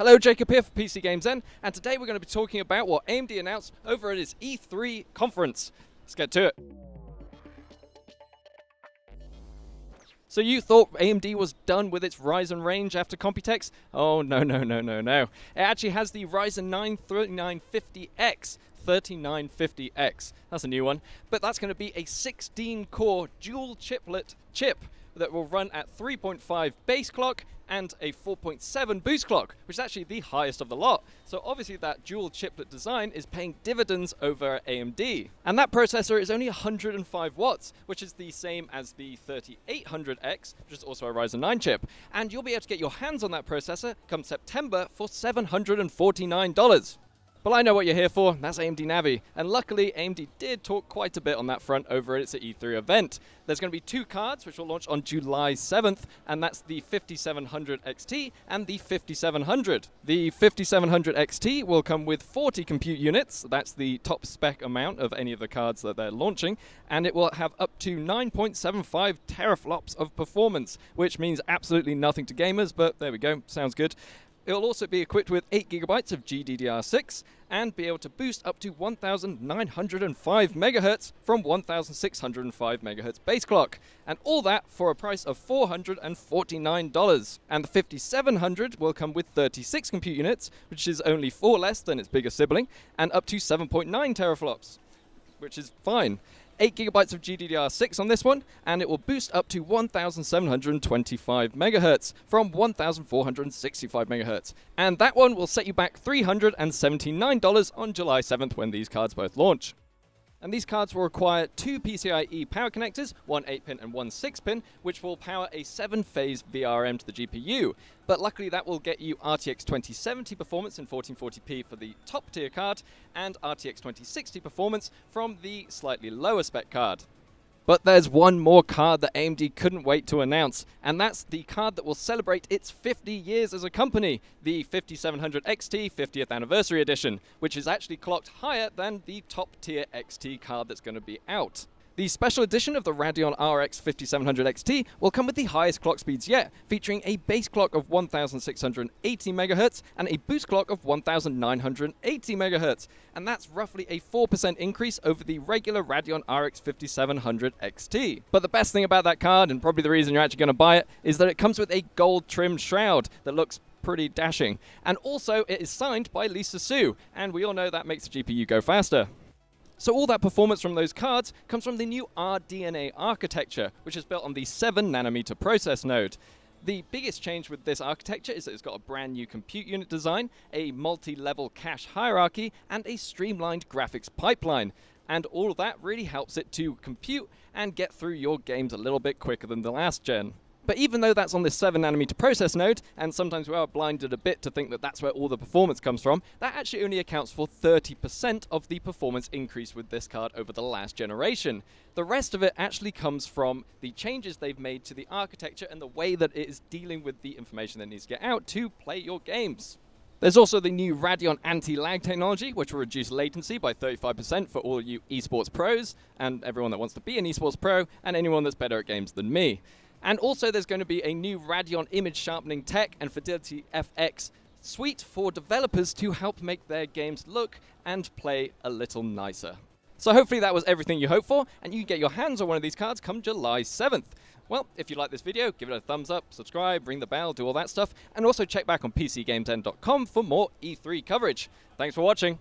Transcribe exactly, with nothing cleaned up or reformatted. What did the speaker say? Hello, Jacob here for PCGamesN, and today we're going to be talking about what A M D announced over at its E three conference. Let's get to it. So you thought A M D was done with its Ryzen range after Computex? Oh, no, no, no, no, no. It actually has the Ryzen nine thirty-nine fifty X. thirty-nine fifty X, that's a new one, but that's going to be a sixteen core dual chiplet chip that will run at three point five base clock and a four point seven boost clock, which is actually the highest of the lot. So obviously that dual chiplet design is paying dividends over A M D. And that processor is only one hundred five watts, which is the same as the thirty-eight hundred X, which is also a Ryzen nine chip. And you'll be able to get your hands on that processor come September for seven hundred forty-nine dollars. But I know what you're here for, and that's A M D Navi. And luckily, A M D did talk quite a bit on that front over at its E three event. There's going to be two cards, which will launch on July seventh, and that's the fifty-seven hundred X T and the fifty-seven hundred. The fifty-seven hundred X T will come with forty compute units. That's the top spec amount of any of the cards that they're launching. And it will have up to nine point seven five teraflops of performance, which means absolutely nothing to gamers, but there we go, sounds good. It'll also be equipped with eight gigabytes of G D D R six and be able to boost up to one thousand nine hundred five megahertz from one thousand six hundred five megahertz base clock. And all that for a price of four hundred forty-nine dollars. And the fifty-seven hundred will come with thirty-six compute units, which is only four less than its bigger sibling, and up to seven point nine teraflops, which is fine. eight gigabytes of G D D R six on this one, and it will boost up to one thousand seven hundred twenty-five megahertz from one thousand four hundred sixty-five megahertz. And that one will set you back three hundred seventy-nine dollars on July seventh when these cards both launch. And these cards will require two PCIe power connectors, one eight pin and one six pin, which will power a seven phase V R M to the G P U. But luckily that will get you R T X twenty seventy performance in fourteen forty p for the top tier card, and R T X twenty sixty performance from the slightly lower spec card. But there's one more card that A M D couldn't wait to announce, and that's the card that will celebrate its fifty years as a company, the fifty-seven hundred X T fiftieth Anniversary Edition, which is actually clocked higher than the top-tier X T card that's going to be out. The special edition of the Radeon R X fifty-seven hundred X T will come with the highest clock speeds yet, featuring a base clock of one thousand six hundred eighty megahertz and a boost clock of one thousand nine hundred eighty megahertz, and that's roughly a four percent increase over the regular Radeon R X fifty-seven hundred X T. But the best thing about that card, and probably the reason you're actually going to buy it, is that it comes with a gold trim shroud that looks pretty dashing, and also it is signed by Lisa Su, and we all know that makes the G P U go faster. So all that performance from those cards comes from the new R D N A architecture, which is built on the seven nanometer process node. The biggest change with this architecture is that it's got a brand new compute unit design, a multi-level cache hierarchy, and a streamlined graphics pipeline. And all of that really helps it to compute and get through your games a little bit quicker than the last gen. But even though that's on this seven nanometer process node, and sometimes we are blinded a bit to think that that's where all the performance comes from, that actually only accounts for thirty percent of the performance increase with this card over the last generation. The rest of it actually comes from the changes they've made to the architecture and the way that it is dealing with the information that needs to get out to play your games. There's also the new Radeon anti-lag technology, which will reduce latency by thirty-five percent for all you esports pros, and everyone that wants to be an esports pro, and anyone that's better at games than me. And also there's going to be a new Radeon image sharpening tech and Fidelity F X suite for developers to help make their games look and play a little nicer. So hopefully that was everything you hoped for, and you can get your hands on one of these cards come July seventh. Well, if you like this video, give it a thumbs up, subscribe, ring the bell, do all that stuff, and also check back on P C Games N dot com for more E three coverage. Thanks for watching.